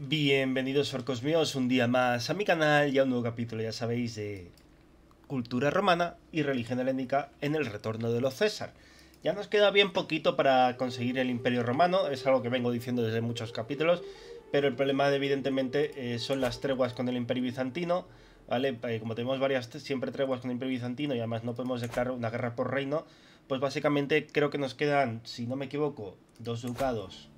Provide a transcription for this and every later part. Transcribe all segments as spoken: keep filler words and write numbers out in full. Bienvenidos, orcos míos, un día más a mi canal y a un nuevo capítulo, ya sabéis, de cultura romana y religión helénica en el retorno de los César. Ya nos queda bien poquito para conseguir el Imperio Romano, es algo que vengo diciendo desde muchos capítulos, pero el problema evidentemente eh, son las treguas con el Imperio Bizantino, ¿vale? Como tenemos varias siempre treguas con el Imperio Bizantino y además no podemos declarar una guerra por reino, pues básicamente creo que nos quedan, si no me equivoco, dos ducados.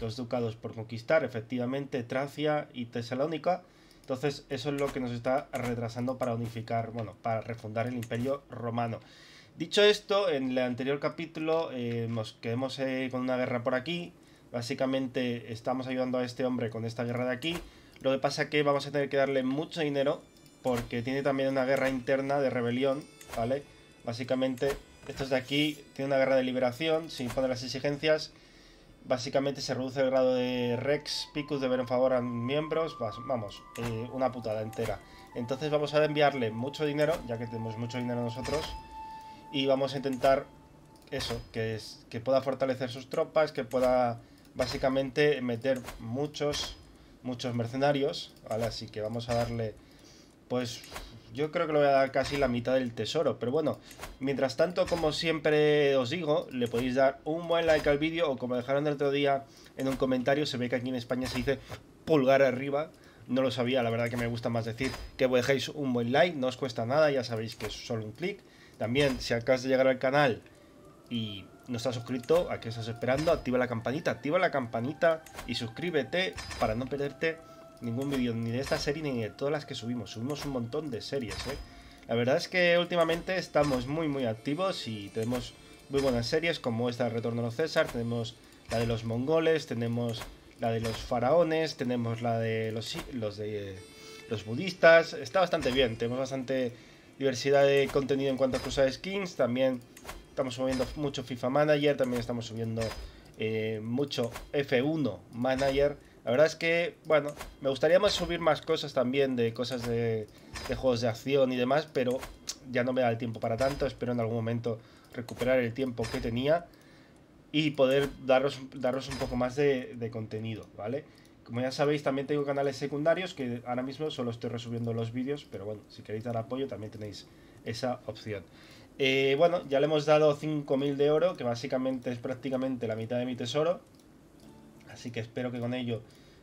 Dos ducados por conquistar, efectivamente, Tracia y Tesalónica. Entonces eso es lo que nos está retrasando para unificar, bueno, para refundar el Imperio Romano. Dicho esto, en el anterior capítulo eh, nos quedamos eh, con una guerra por aquí. Básicamente estamos ayudando a este hombre con esta guerra de aquí. Lo que pasa es que vamos a tener que darle mucho dinero porque tiene también una guerra interna de rebelión, ¿vale? Básicamente estos de aquí tienen una guerra de liberación sin poner las exigencias. Básicamente se reduce el grado de Rex Picus de ver en favor a miembros. Vamos, eh, una putada entera. Entonces vamos a enviarle mucho dinero, ya que tenemos mucho dinero nosotros. Y vamos a intentar eso, que, es, que pueda fortalecer sus tropas, que pueda básicamente meter muchos, muchos mercenarios, ¿vale? Así que vamos a darle, pues yo creo que le voy a dar casi la mitad del tesoro. Pero bueno, mientras tanto, como siempre os digo, le podéis dar un buen like al vídeo. O como dejaron el otro día en un comentario, se ve que aquí en España se dice pulgar arriba. No lo sabía, la verdad que me gusta más decir que dejéis un buen like. No os cuesta nada, ya sabéis que es solo un clic. También, si acabas de llegar al canal y no estás suscrito, ¿a qué estás esperando? Activa la campanita, activa la campanita y suscríbete para no perderte ningún vídeo, ni de esta serie, ni de todas las que subimos. Subimos un montón de series, ¿eh? La verdad es que últimamente estamos muy, muy activos y tenemos muy buenas series, como esta de Retorno a los César, tenemos la de los mongoles, tenemos la de los faraones, tenemos la de los, los, de, los budistas. Está bastante bien, tenemos bastante diversidad de contenido en cuanto a Crusade Kings. También estamos subiendo mucho FIFA Manager, también estamos subiendo eh, mucho F uno Manager. La verdad es que, bueno, me gustaría más subir más cosas también, de cosas de, de juegos de acción y demás, pero ya no me da el tiempo para tanto. Espero en algún momento recuperar el tiempo que tenía y poder daros, daros un poco más de, de contenido, ¿vale? Como ya sabéis, también tengo canales secundarios que ahora mismo solo estoy resubiendo los vídeos, pero bueno, si queréis dar apoyo también tenéis esa opción. Eh, bueno, ya le hemos dado cinco mil de oro, que básicamente es prácticamente la mitad de mi tesoro. Así que espero que con ello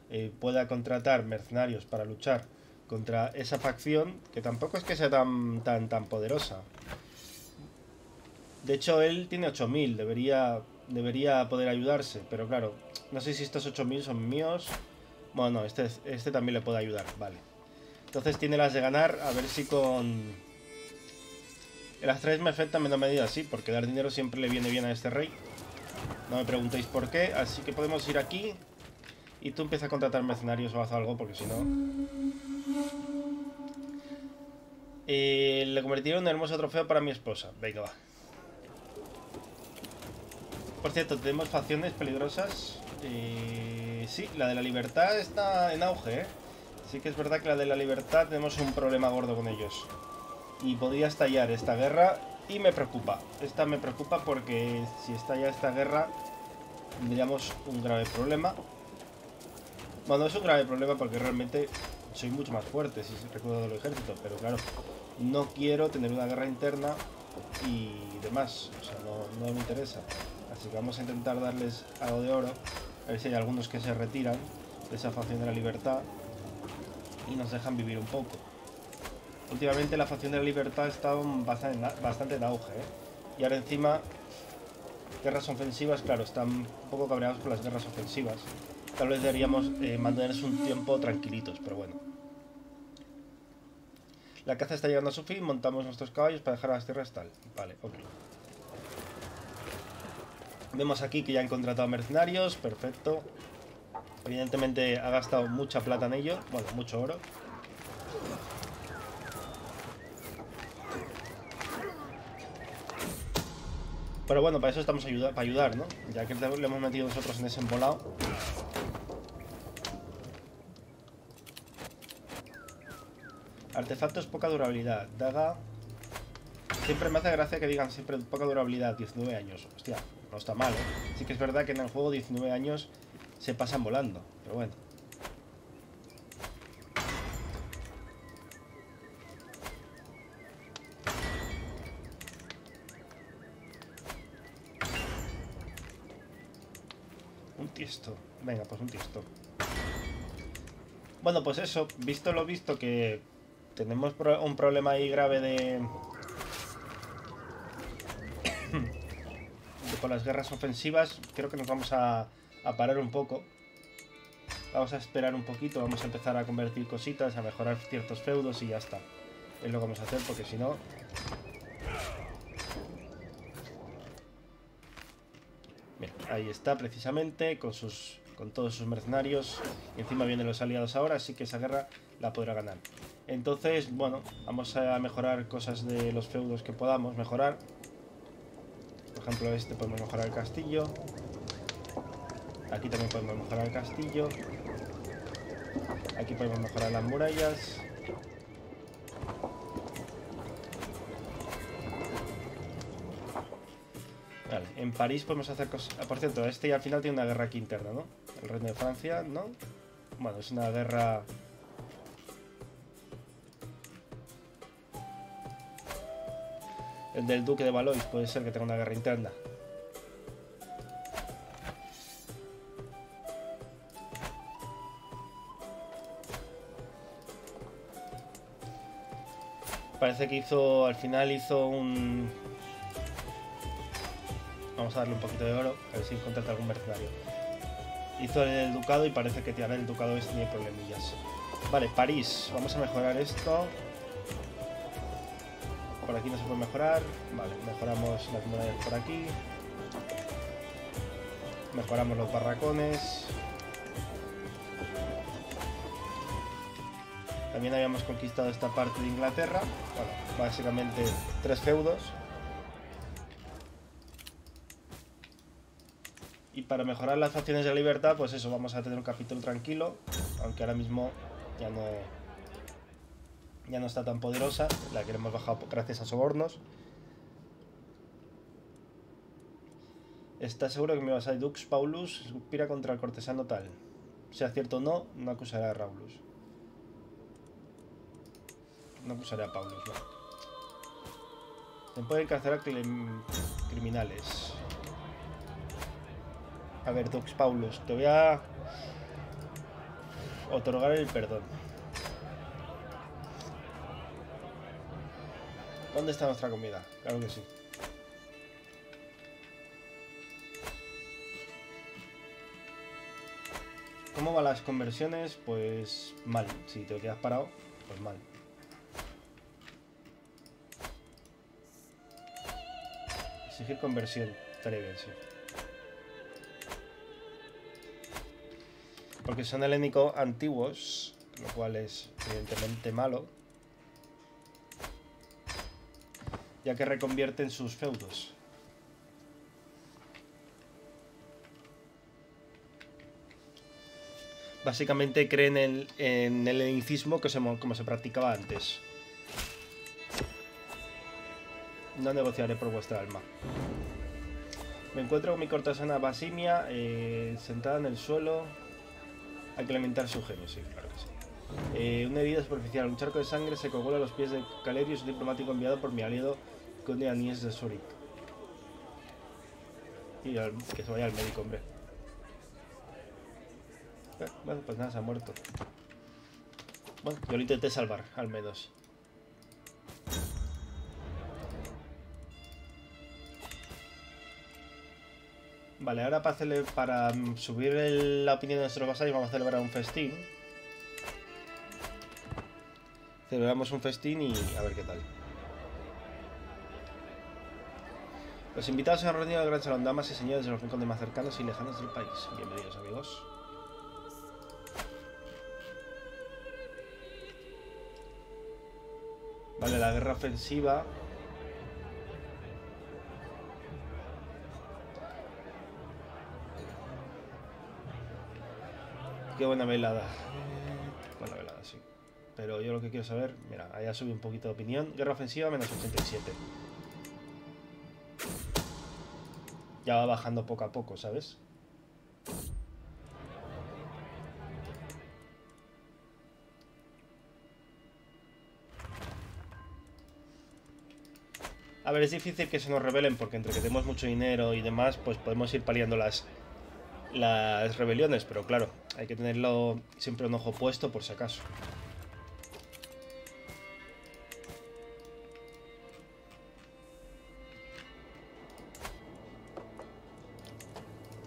eh, pueda contratar mercenarios para luchar contra esa facción, que tampoco es que sea tan, tan, tan poderosa. De hecho, él tiene ocho mil, debería, debería poder ayudarse, pero claro, no sé si estos ocho mil son míos. Bueno, no, este, este también le puede ayudar, vale. Entonces tiene las de ganar, a ver si con... Las tres me afectan menos medida, sí, porque dar dinero siempre le viene bien a este rey. No me preguntéis por qué, así que podemos ir aquí y tú empiezas a contratar mercenarios o haz algo, porque si no... Eh, le convertiré en un hermoso trofeo para mi esposa. Venga, va. Por cierto, tenemos facciones peligrosas. Eh, sí, la de la libertad está en auge, ¿eh? Sí que es verdad que la de la libertad tenemos un problema gordo con ellos. Y podría estallar esta guerra... Y me preocupa, esta me preocupa porque si estalla esta guerra tendríamos un grave problema. Bueno, es un grave problema porque realmente soy mucho más fuerte si recuerdo del ejército, pero claro, no quiero tener una guerra interna y demás, o sea, no, no me interesa. Así que vamos a intentar darles algo de oro, a ver si hay algunos que se retiran de esa facción de la libertad y nos dejan vivir un poco. Últimamente la facción de la libertad está bastante en auge, ¿eh? Y ahora encima, guerras ofensivas, claro, están un poco cabreados con las guerras ofensivas. Tal vez deberíamos eh, mantenerse un tiempo tranquilitos, pero bueno. La caza está llegando a su fin, montamos nuestros caballos para dejar a las tierras tal. Vale, ok. Vemos aquí que ya han contratado mercenarios, perfecto. Evidentemente ha gastado mucha plata en ello, bueno, mucho oro. Pero bueno, para eso estamos ayuda para ayudar, ¿no? Ya que le hemos metido nosotros en ese embolado. Artefactos, poca durabilidad. Daga. Siempre me hace gracia que digan siempre poca durabilidad, diecinueve años. Hostia, no está mal, ¿eh? Sí que es verdad que en el juego diecinueve años se pasan volando, pero bueno. Venga, pues un pisto. Bueno, pues eso, visto lo visto que tenemos un problema ahí grave de... con las guerras ofensivas, creo que nos vamos a, a parar un poco. Vamos a esperar un poquito, vamos a empezar a convertir cositas, a mejorar ciertos feudos y ya está. Es lo que vamos a hacer porque si no... Mira, ahí está precisamente, con, sus, con todos sus mercenarios. Y encima vienen los aliados ahora, así que esa guerra la podrá ganar. Entonces, bueno, vamos a mejorar cosas de los feudos que podamos mejorar. Por ejemplo, este podemos mejorar el castillo. Aquí también podemos mejorar el castillo. Aquí podemos mejorar las murallas. Vale, en París podemos hacer cosas... Por cierto, este al final tiene una guerra aquí interna, ¿no? El reino de Francia, ¿no? Bueno, es una guerra... El del duque de Valois puede ser que tenga una guerra interna. Parece que hizo, al final hizo un... Vamos a darle un poquito de oro, a ver si contrata algún mercenario. Hizo el del ducado y parece que tirar el ducado este tiene problemillas. Vale, París, vamos a mejorar esto. Por aquí no se puede mejorar. Vale, mejoramos las murallas por aquí. Mejoramos los barracones. También habíamos conquistado esta parte de Inglaterra. Bueno, básicamente tres feudos. Y para mejorar las facciones de libertad, pues eso, vamos a tener un capítulo tranquilo. Aunque ahora mismo ya no... Ya no está tan poderosa, la que hemos bajado gracias a sobornos. ¿Estás seguro que me vas a Dux Paulus? Suspira contra el cortesano tal. Sea cierto o no, no acusará a Raulus. No acusaré a Paulus, no. Se pueden encarcelar criminales. A ver, Dux Paulus, te voy a otorgar el perdón. ¿Dónde está nuestra comida? Claro que sí. ¿Cómo van las conversiones? Pues mal. Si te quedas parado, pues mal. Exigir conversión. Estaría bien, sí. Porque son helénicos antiguos, lo cual es evidentemente malo, ya que reconvierten sus feudos. Básicamente creen en, en el helenismo que se, como se practicaba antes. No negociaré por vuestra alma. Me encuentro con mi cortesana Basimia, eh, sentada en el suelo. Hay que lamentar su genio, sí, claro que sí. Eh, una herida superficial, un charco de sangre se colgó a los pies de Calerius, un diplomático enviado por mi aliado conde Anies de Zurich. Y al, que se vaya al médico, hombre. Eh, bueno, pues nada, se ha muerto. Bueno, yo lo intenté salvar, al menos. Vale, ahora para, hacerle, para subir el, la opinión de nuestros vasallos vamos a celebrar un festín. Celebramos un festín y a ver qué tal. Los invitados se han reunido al gran salón, damas y señores de los rincones más cercanos y lejanos del país. Bienvenidos, amigos. Vale, la guerra ofensiva. Qué buena velada. Buena velada, sí. Pero yo lo que quiero saber... Mira, ahí ha subido un poquito de opinión. Guerra ofensiva, menos ochenta y siete. Ya va bajando poco a poco, ¿sabes? A ver, es difícil que se nos rebelen porque entre que tenemos mucho dinero y demás, pues podemos ir paliando las, las rebeliones, pero claro, hay que tenerlo siempre un ojo puesto por si acaso.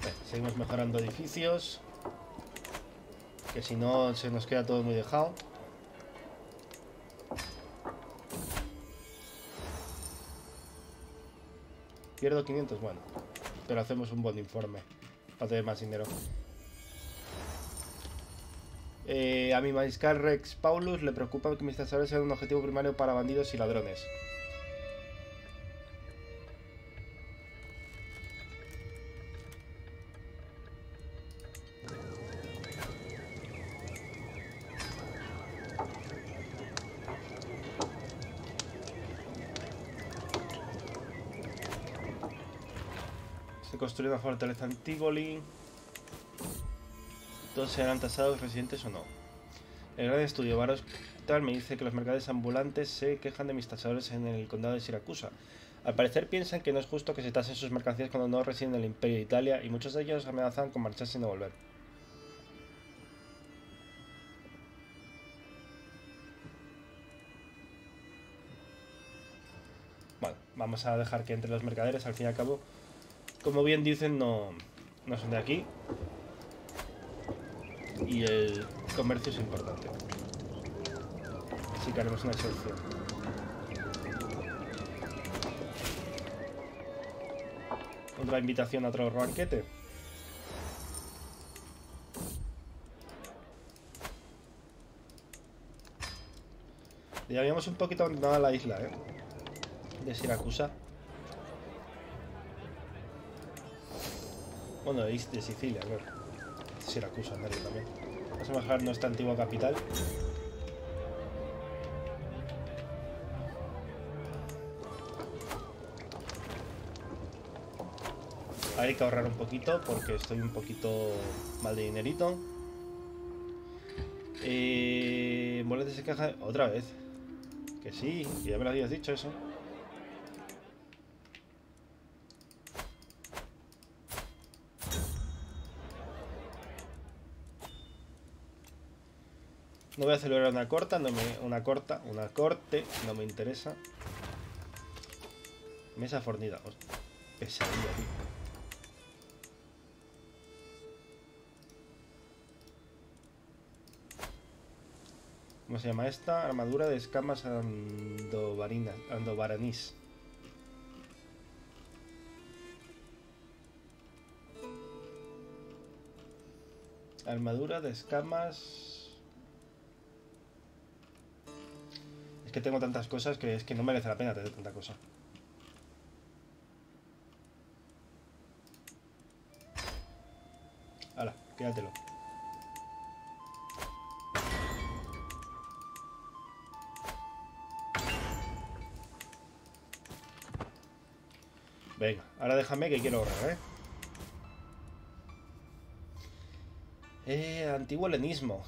Bien, seguimos mejorando edificios, que si no se nos queda todo muy dejado. Pierdo quinientos, bueno, pero hacemos un buen informe para tener más dinero. Eh, a mi mariscal Rex Paulus le preocupa que mis tasadores sean un objetivo primario para bandidos y ladrones. Construir una fortaleza en Tivoli. ¿Todos serán tasados residentes o no? El gran estudio Barostar me dice que los mercaderes ambulantes se quejan de mis tasadores en el condado de Siracusa. Al parecer piensan que no es justo que se tasen sus mercancías cuando no residen en el Imperio de Italia, y muchos de ellos amenazan con marcharse y no volver. Bueno, vamos a dejar que entre los mercaderes, al fin y al cabo. Como bien dicen, no, no son de aquí. Y el comercio es importante. Así que haremos una excepción. Otra invitación a otro banquete. Ya habíamos un poquito abandonado la isla, ¿eh? De Siracusa. Bueno, de Sicilia, claro. Siracusa, Mario también. Vamos a bajar nuestra antigua capital. Hay que ahorrar un poquito porque estoy un poquito mal de dinerito. Eh, Boletes se queja otra vez. Que sí, que ya me lo habías dicho eso. No voy a celebrar una corta, no me, una corta, una corte, no me interesa. Mesa fornida, hostia, pesadilla, tío. ¿Cómo se llama esta? Armadura de escamas andovaranís. Armadura de escamas... que tengo tantas cosas que es que no merece la pena tener tanta cosa. Hala, quédatelo. Venga, ahora déjame que quiero ahorrar, ¿eh? Eh, antiguo helenismo.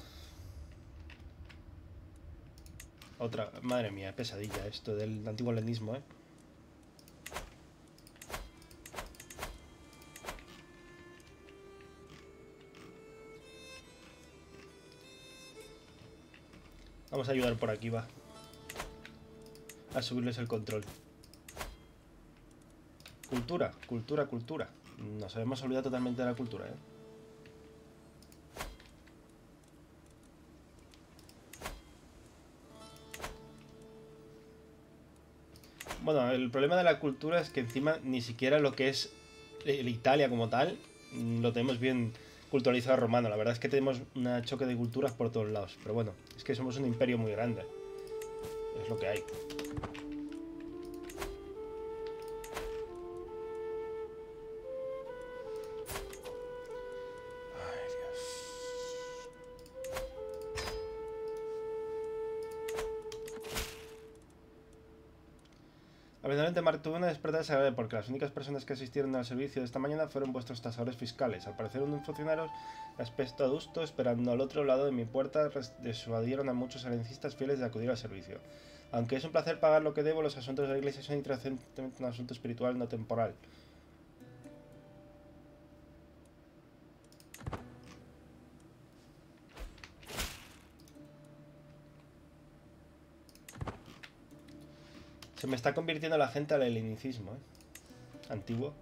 Otra, madre mía, pesadilla esto del antiguo helenismo, ¿eh? Vamos a ayudar por aquí, va. A subirles el control. Cultura, cultura, cultura. Nos hemos olvidado totalmente de la cultura, ¿eh? Bueno, el problema de la cultura es que encima ni siquiera lo que es Italia como tal lo tenemos bien culturalizado romano. La verdad es que tenemos un choque de culturas por todos lados. Pero bueno, es que somos un imperio muy grande. Es lo que hay. Tuve una despertada desagradable porque las únicas personas que asistieron al servicio de esta mañana fueron vuestros tasadores fiscales. Al parecer, unos funcionarios de aspecto adusto esperando al otro lado de mi puerta disuadieron a muchos helencistas fieles de acudir al servicio. Aunque es un placer pagar lo que debo, los asuntos de la iglesia son intrascendentemente un asunto espiritual, no temporal. Se me está convirtiendo la gente al helenicismo, ¿eh? Antiguo.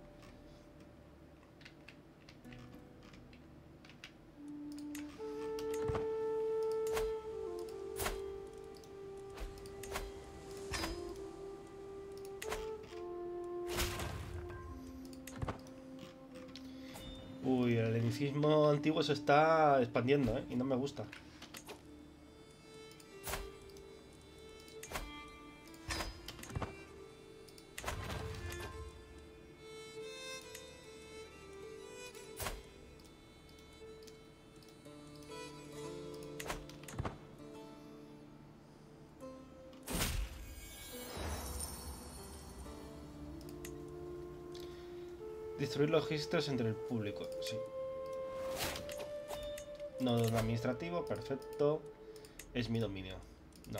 Uy, el helenicismo antiguo se está expandiendo, ¿eh? Y no me gusta. Destruir los registros entre el público, sí. No, no administrativo, perfecto. Es mi dominio. No.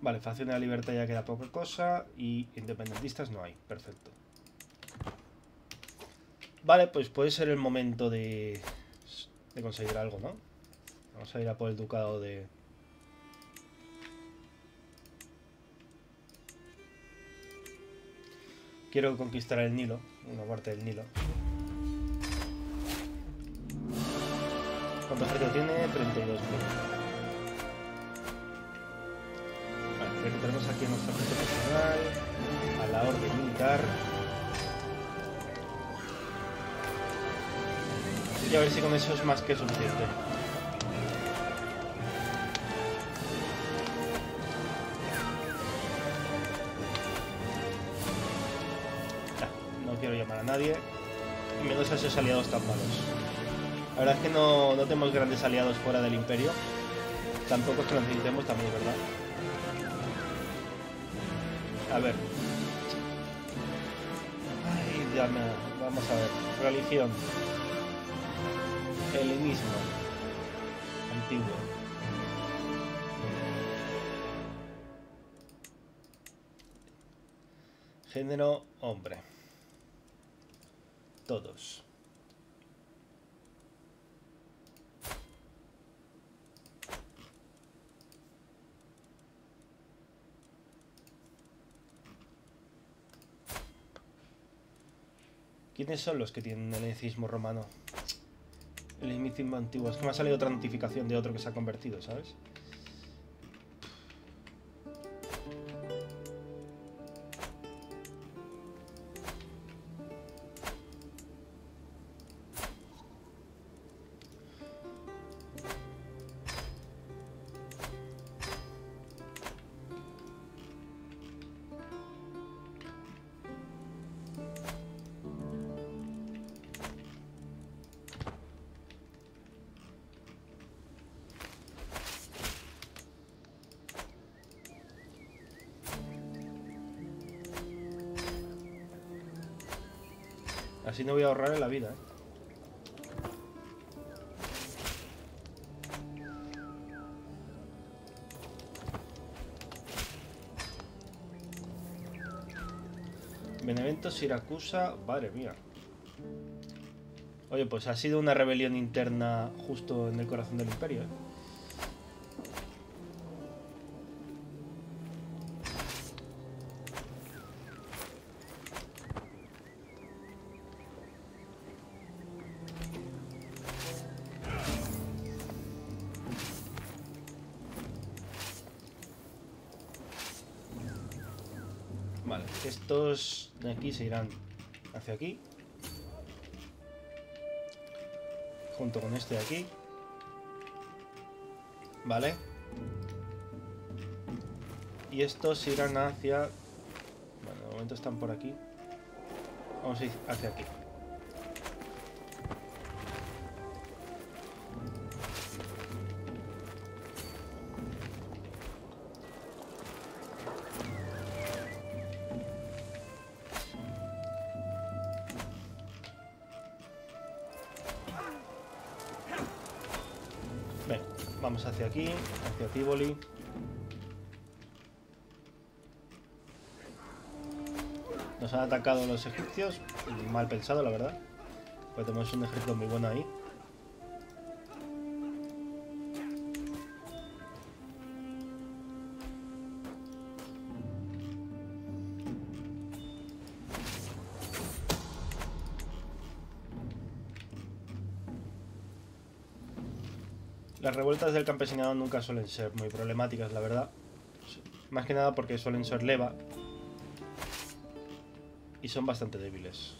Vale, facción de la libertad ya queda poca cosa. Y independentistas no hay, perfecto. Vale, pues puede ser el momento de... de conseguir algo, ¿no? Vamos a ir a por el ducado de... Quiero conquistar el Nilo, una parte del Nilo. ¿Cuánto ejército tiene? treinta y dos mil. Vale, recuperamos aquí a nuestro ejército personal, a la orden militar. Y a ver si con eso es más que suficiente. No quiero llamar a nadie. Y menos a esos aliados tan malos. La verdad es que no, no tenemos grandes aliados fuera del imperio. Tampoco es que lo necesitemos también, ¿verdad? A ver. Ay, ya me... Vamos a ver. Religión. Helenismo antiguo. Género hombre. Todos. ¿Quiénes son los que tienen helenismo romano? El helenismo antiguo. Es que me ha salido otra notificación de otro que se ha convertido, ¿sabes? Así no voy a ahorrar en la vida, ¿eh? Benevento, Siracusa, madre mía. Oye, pues ha sido una rebelión interna justo en el corazón del imperio, ¿eh? Vale, estos de aquí se irán hacia aquí. Junto con este de aquí. Vale. Y estos se irán hacia... Bueno, de momento están por aquí. Vamos a ir hacia aquí. Vamos hacia aquí, hacia Tívoli. Nos han atacado los egipcios. Mal pensado, la verdad. Pues tenemos un ejército muy bueno ahí. Las revueltas del campesinado nunca suelen ser muy problemáticas, la verdad. Más que nada porque suelen ser leva. Y son bastante débiles.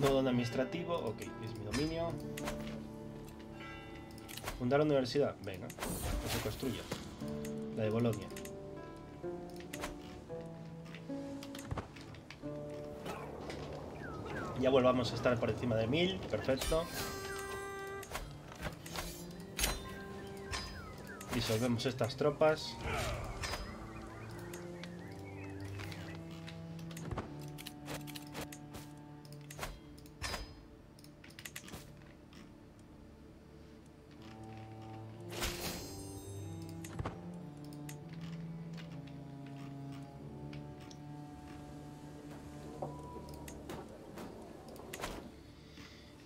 Nodo administrativo, ok, es mi dominio. Fundar la universidad, venga, que se construya. La de Bolonia. Ya volvamos a estar por encima de mil, perfecto. Disolvemos estas tropas.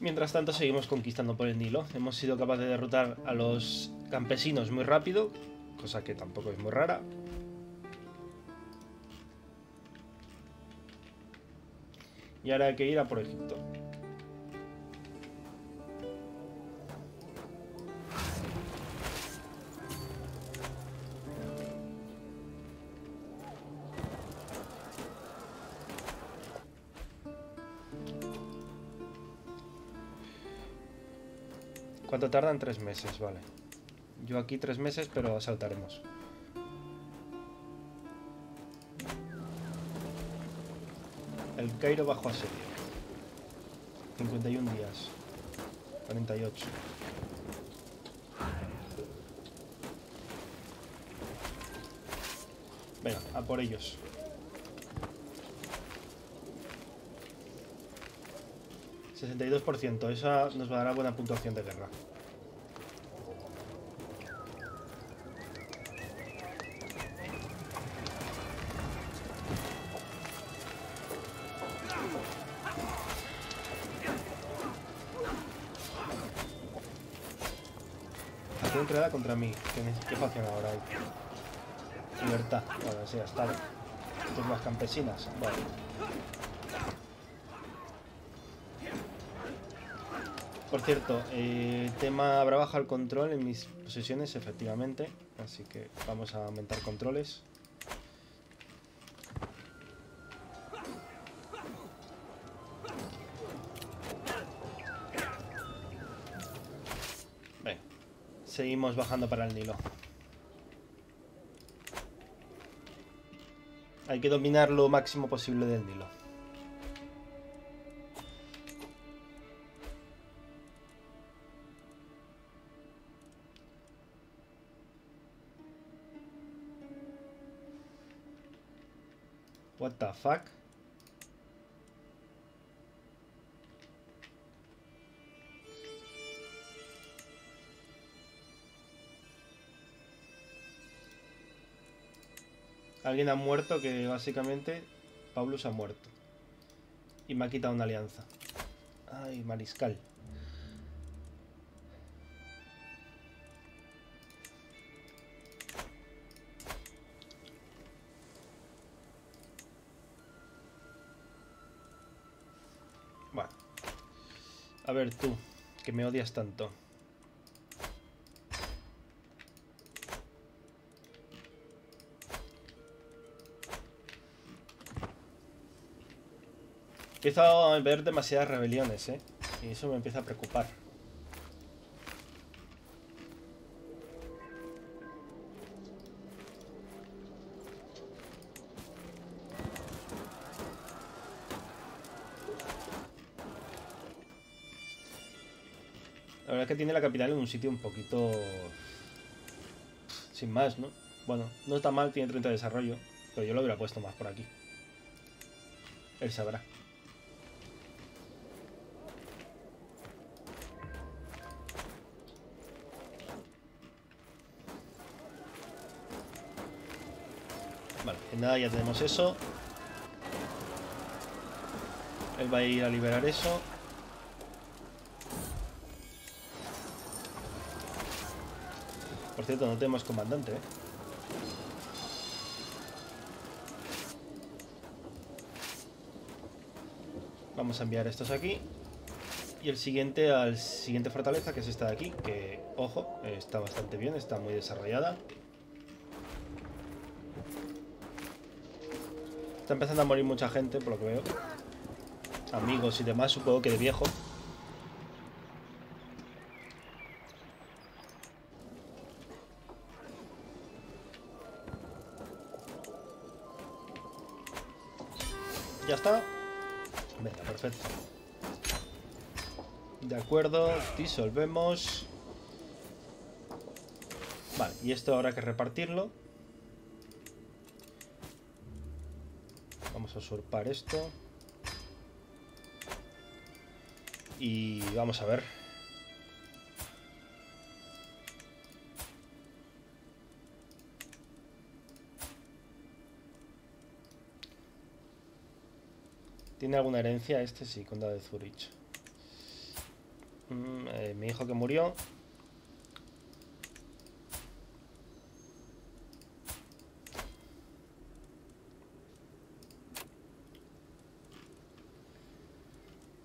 Mientras tanto seguimos conquistando por el Nilo. Hemos sido capaces de derrotar a los campesinos muy rápido, cosa que tampoco es muy rara. Y ahora hay que ir a por Egipto. ¿Cuánto tardan? Tres meses, vale. Yo aquí tres meses, pero saltaremos. El Cairo bajo asedio. cincuenta y uno días. cuarenta y ocho. Venga, a por ellos. sesenta y dos por ciento, esa nos va a dar buena puntuación de guerra. Hace entrada contra mí. ¿Qué facción ahora hay? Libertad, vale, sí, hasta luego. Turmas campesinas, vale. Por cierto, eh, tema habrá bajado el control en mis posesiones, efectivamente. Así que vamos a aumentar controles. Venga, seguimos bajando para el Nilo. Hay que dominar lo máximo posible del Nilo. What the fuck? Alguien ha muerto que básicamente Paulus ha muerto. Y me ha quitado una alianza. Ay, mariscal. A ver tú, que me odias tanto. Empiezo a ver demasiadas rebeliones, ¿eh? Y eso me empieza a preocupar. La verdad es que tiene la capital en un sitio un poquito... sin más, ¿no? Bueno, no está mal, tiene treinta de desarrollo, pero yo lo hubiera puesto más por aquí. Él sabrá. Vale, en nada ya tenemos eso. Él va a ir a liberar eso. Por cierto, no tenemos comandante, ¿eh? Vamos a enviar estos aquí. Y el siguiente al siguiente fortaleza, que es esta de aquí, que, ojo, está bastante bien, está muy desarrollada. Está empezando a morir mucha gente, por lo que veo. Amigos y demás, supongo que de viejo. Ya está. Venga, perfecto. De acuerdo, disolvemos. Vale, y esto habrá que repartirlo. Vamos a usurpar esto. Y vamos a ver. ¿Tiene alguna herencia? Este sí, condado de Zurich. Mm, eh, mi hijo que murió.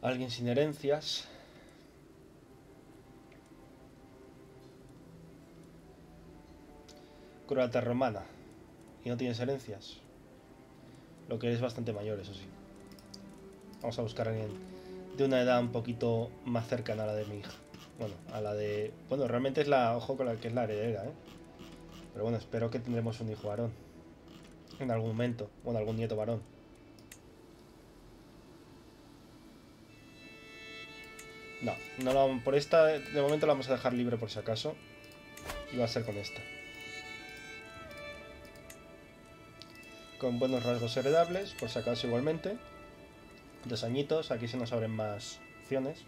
Alguien sin herencias. Croata romana. Y no tienes herencias. Lo que es bastante mayor, eso sí. Vamos a buscar a alguien de una edad un poquito más cercana a la de mi hija. Bueno, a la de... Bueno, realmente es la... Ojo con la que es la heredera, ¿eh? Pero bueno, espero que tendremos un hijo varón. En algún momento. Bueno, algún nieto varón. No, no lo... por esta... De momento la vamos a dejar libre por si acaso. Y va a ser con esta. Con buenos rasgos heredables, por si acaso igualmente. Dos añitos, aquí se nos abren más opciones.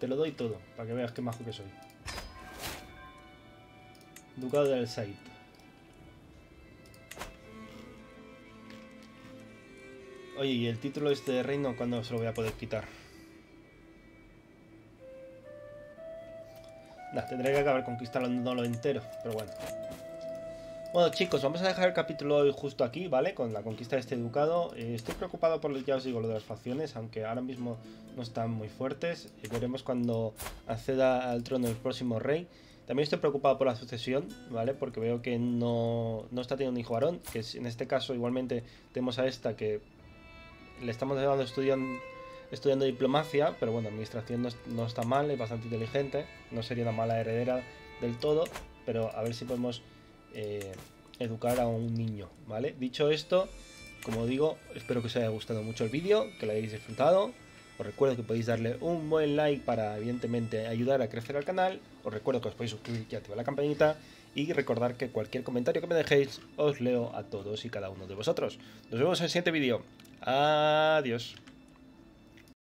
Te lo doy todo, para que veas qué majo que soy. Ducado de Alsaid. Oye, ¿y el título este de reino cuándo se lo voy a poder quitar? Nah, tendré que acabar conquistándolo entero, pero bueno. Bueno, chicos, vamos a dejar el capítulo hoy justo aquí, ¿vale? Con la conquista de este ducado. Eh, estoy preocupado por, ya os digo, lo de las facciones, aunque ahora mismo no están muy fuertes. Eh, veremos cuando acceda al trono el próximo rey. También estoy preocupado por la sucesión, ¿vale? Porque veo que no, no está teniendo un hijo varón, que en este caso igualmente tenemos a esta que... Le estamos dejando estudiando, estudiando diplomacia, pero bueno, administración no, no está mal, es bastante inteligente. No sería una mala heredera del todo, pero a ver si podemos eh, educar a un niño, ¿vale? Dicho esto, como digo, espero que os haya gustado mucho el vídeo, que lo hayáis disfrutado. Os recuerdo que podéis darle un buen like para, evidentemente, ayudar a crecer al canal. Os recuerdo que os podéis suscribir y activar la campanita. Y recordar que cualquier comentario que me dejéis os leo a todos y cada uno de vosotros. Nos vemos en el siguiente vídeo. Adiós.